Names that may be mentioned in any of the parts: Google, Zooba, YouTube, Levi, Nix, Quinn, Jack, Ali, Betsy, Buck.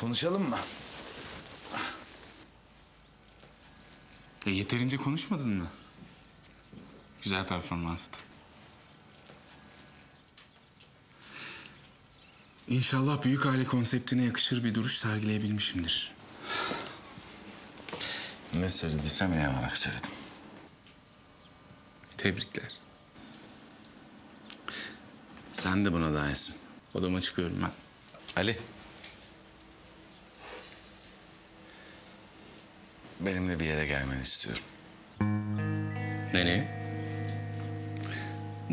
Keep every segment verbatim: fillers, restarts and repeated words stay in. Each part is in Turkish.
Konuşalım mı? E yeterince konuşmadın mı? Güzel performanstı. İnşallah büyük aile konseptine yakışır bir duruş sergileyebilmişimdir. Ne söylediysem inanarak söyledim. Tebrikler. Sen de buna dahilsin. Odama çıkıyorum ben. Ali. Benimle bir yere gelmeni istiyorum. Nereye?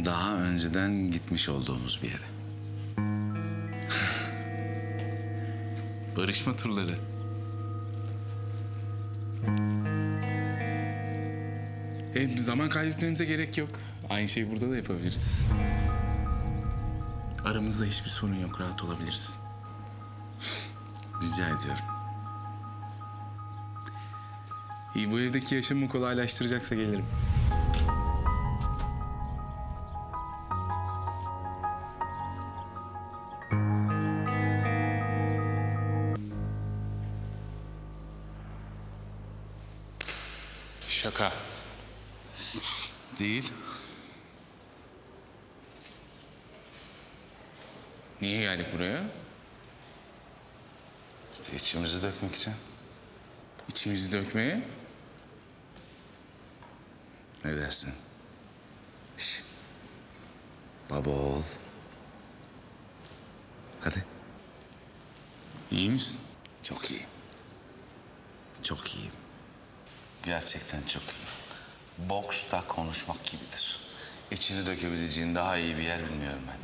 Daha önceden gitmiş olduğumuz bir yere. Barışma turları. E, zaman kaybetmemize gerek yok. Aynı şeyi burada da yapabiliriz. Aramızda hiçbir sorun yok. Rahat olabilirsin. Rica ediyorum. İyi, bu evdeki yaşamı kolaylaştıracaksa gelirim. Şaka. Değil. Niye geldik buraya? İşte içimizi dökmek için. İçimizi dökmeye? Ne dersin? Şişt. Baba oğul. Hadi. İyi misin? Çok iyiyim. Çok iyiyim. Gerçekten çok iyi. Boksta konuşmak gibidir. İçini dökebileceğin daha iyi bir yer bilmiyorum ben.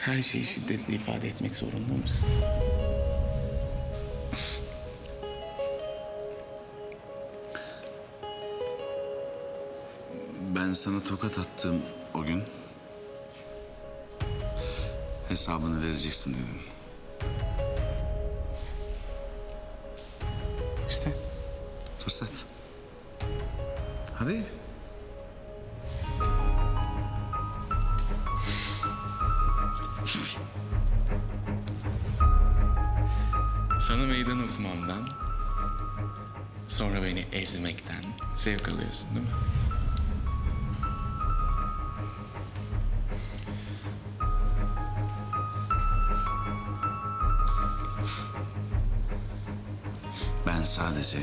Her şeyi şiddetle ifade etmek zorunda mısın? Ben sana tokat attığım o gün... hesabını vereceksin dedim. İşte fırsat. Hadi. Sana meydan okumamdan, sonra beni ezmekten zevk alıyorsun değil mi? Ben sadece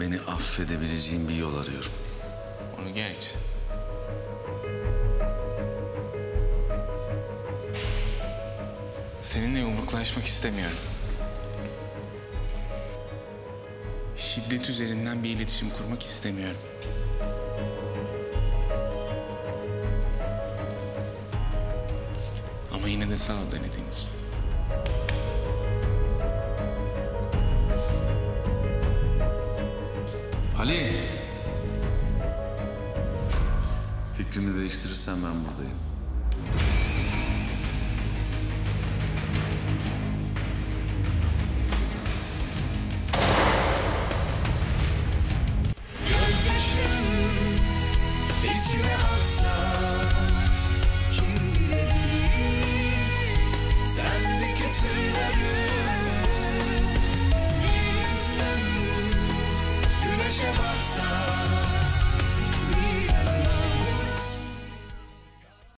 beni affedebileceğim bir yol arıyorum. Onu geç. Seninle yumruklaşmak istemiyorum. Şiddet üzerinden bir iletişim kurmak istemiyorum. Ama yine de sağ ol denediğin için. Ali! Fikrimi değiştirirsen ben buradayım. Shabbat